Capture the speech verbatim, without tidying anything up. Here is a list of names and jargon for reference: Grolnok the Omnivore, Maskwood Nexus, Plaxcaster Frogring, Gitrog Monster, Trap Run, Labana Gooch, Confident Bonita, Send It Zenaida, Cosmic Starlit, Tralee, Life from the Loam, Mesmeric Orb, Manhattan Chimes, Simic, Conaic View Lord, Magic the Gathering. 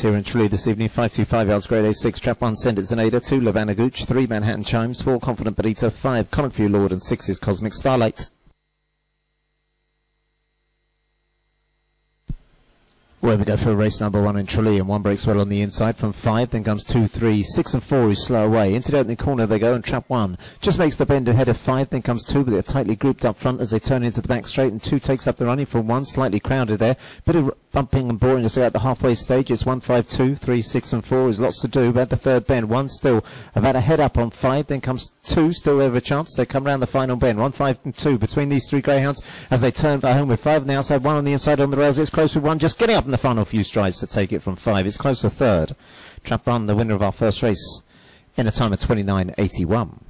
Here in Tralee this evening, five two five yards, grade A six, Trap Run, Send It Zenaida, two, Labana Gooch, three, Manhattan Chimes, four, Confident Bonita, five, Conaic View Lord, and six is Cosmic Starlit. Well, we go for race number one in Tralee, and one breaks well on the inside from five, then comes two, three, six and four who slow away. Into the opening corner they go, and Trap One just makes the bend ahead of five, then comes two, but they're tightly grouped up front as they turn into the back straight, and two takes up the running from one, slightly crowded there. Bit of bumping and boring as they go at the halfway stage. It's one, five, two, three, six and four. There's lots to do about the third bend. One still about a head up on five, then comes two, still there with a chance. They come round the final bend. One, five and two between these three greyhounds as they turn for home with five on the outside, one on the inside on the rails. It's close with one, just getting up in the final few strides to take it from five. It's close to third. Trap Run, the winner of our first race in a time of twenty-nine eighty-one.